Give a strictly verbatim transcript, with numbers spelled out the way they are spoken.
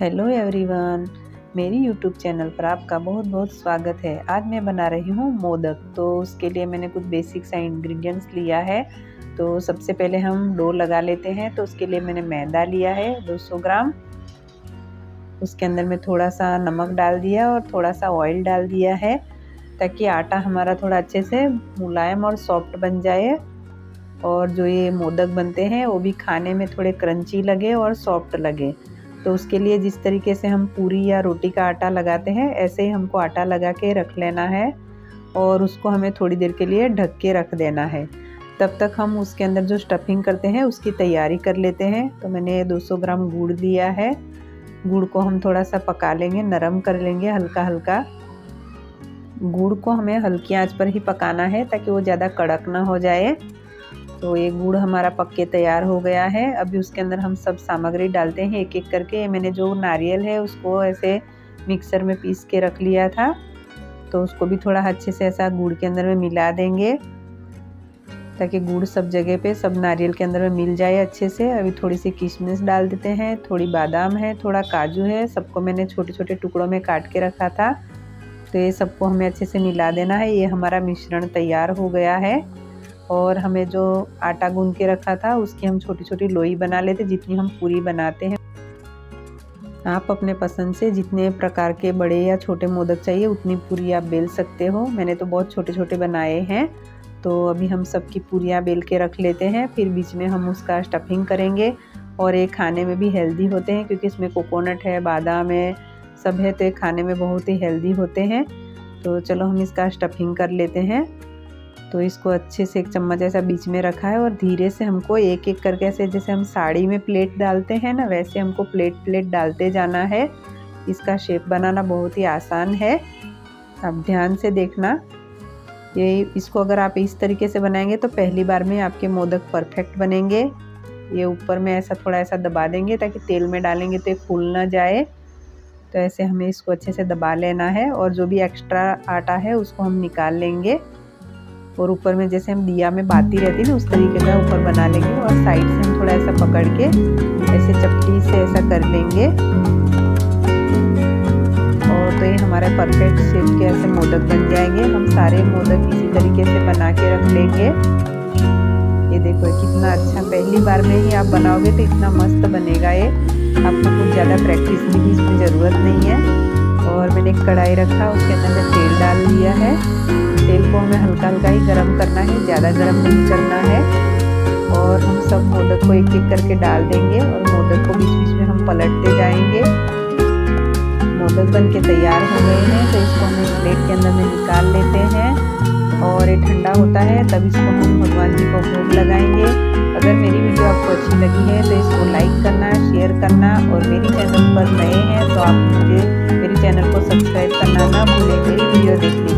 Hello everyone, मेरी YouTube channel पर आपका बहुत बहुत स्वागत है। आज मैं बना रही हूँ मोदक, तो उसके लिए मैंने कुछ बेसिक सा इंग्रेडिएंट्स लिया है। तो सबसे पहले हम डो लगा लेते हैं। तो उसके लिए मैंने मैदा लिया है दो सौ ग्राम, उसके अंदर मैं थोड़ा सा नमक डाल दिया और थोड़ा सा ऑयल डाल दिया है ताकि आटा हमारा थोड़ा अच्छे से मुलायम और सॉफ्ट बन जाए और जो ये मोदक बनते हैं वो भी खाने में थोड़े क्रंची लगे और सॉफ्ट लगे। तो उसके लिए जिस तरीके से हम पूरी या रोटी का आटा लगाते हैं ऐसे ही हमको आटा लगा के रख लेना है और उसको हमें थोड़ी देर के लिए ढक के रख देना है। तब तक हम उसके अंदर जो स्टफिंग करते हैं उसकी तैयारी कर लेते हैं। तो मैंने दो सौ ग्राम गुड़ लिया है। गुड़ को हम थोड़ा सा पका लेंगे, नरम कर लेंगे हल्का हल्का। गुड़ को हमें हल्की आंच पर ही पकाना है ताकि वो ज़्यादा कड़क ना हो जाए। तो ये गुड़ हमारा पक के तैयार हो गया है। अभी उसके अंदर हम सब सामग्री डालते हैं एक एक करके। मैंने जो नारियल है उसको ऐसे मिक्सर में पीस के रख लिया था, तो उसको भी थोड़ा अच्छे से ऐसा गुड़ के अंदर में मिला देंगे ताकि गुड़ सब जगह पे सब नारियल के अंदर में मिल जाए अच्छे से। अभी थोड़ी सी किशमिश डाल देते हैं, थोड़ी बादाम है, थोड़ा काजू है। सबको मैंने छोटे छोटे टुकड़ों में काट के रखा था। तो ये सबको हमें अच्छे से मिला देना है। ये हमारा मिश्रण तैयार हो गया है। और हमें जो आटा गूंद के रखा था उसकी हम छोटी छोटी लोई बना लेते जितनी हम पूरी बनाते हैं। आप अपने पसंद से जितने प्रकार के बड़े या छोटे मोदक चाहिए उतनी पूरी आप बेल सकते हो। मैंने तो बहुत छोटे छोटे बनाए हैं। तो अभी हम सबकी पूरियाँ बेल के रख लेते हैं, फिर बीच में हम उसका स्टफिंग करेंगे। और ये खाने में भी हेल्दी होते हैं क्योंकि इसमें कोकोनट है, बादाम है, सब है। तो ये खाने में बहुत ही हेल्दी होते हैं। तो चलो हम इसका स्टफिंग कर लेते हैं। तो इसको अच्छे से एक चम्मच ऐसा बीच में रखा है और धीरे से हमको एक एक करके ऐसे जैसे हम साड़ी में प्लेट डालते हैं ना, वैसे हमको प्लेट प्लेट डालते जाना है। इसका शेप बनाना बहुत ही आसान है, आप ध्यान से देखना। ये इसको अगर आप इस तरीके से बनाएंगे तो पहली बार में आपके मोदक परफेक्ट बनेंगे। ये ऊपर में ऐसा थोड़ा ऐसा दबा देंगे ताकि तेल में डालेंगे तो ये फूल ना जाए। तो ऐसे हमें इसको अच्छे से दबा लेना है और जो भी एक्स्ट्रा आटा है उसको हम निकाल लेंगे और ऊपर में जैसे हम दिया में बाती रहती है ना उस तरीके का ऊपर बना लेंगे और साइड से हम थोड़ा ऐसा पकड़ के ऐसे चपटी से ऐसा कर लेंगे। और तो ये हमारा परफेक्ट शेप के ऐसे मोदक बन जाएंगे। हम सारे मोदक इसी तरीके से बना के रख लेंगे। ये देखो कितना अच्छा, पहली बार में ही आप बनाओगे तो इतना मस्त बनेगा। ये आपको कुछ ज़्यादा प्रैक्टिस की भी इसमें ज़रूरत नहीं है। और मैंने एक कढ़ाई रखा, उसके अंदर तेल डाल दिया है। तेल को हमें हल्का हल्का ही गर्म करना है, ज़्यादा गर्म नहीं करना है। और हम सब मोदक को एक एक करके डाल देंगे और मोदक को बीच बीच में हम पलटते जाएंगे। मोदक बन के तैयार हो गए हैं। तो इसको हम एक प्लेट के अंदर में निकाल लेते हैं और ये ठंडा होता है तब इसको हम भगवान जी को भोग लगाएंगे। अगर मेरी वीडियो आपको अच्छी लगी है तो इसको लाइक करना, शेयर करना। और मेरी चैनल पर नए हैं तो आप मुझे मेरे चैनल को सब्सक्राइब करना ना भूलें। मेरी वीडियो देखने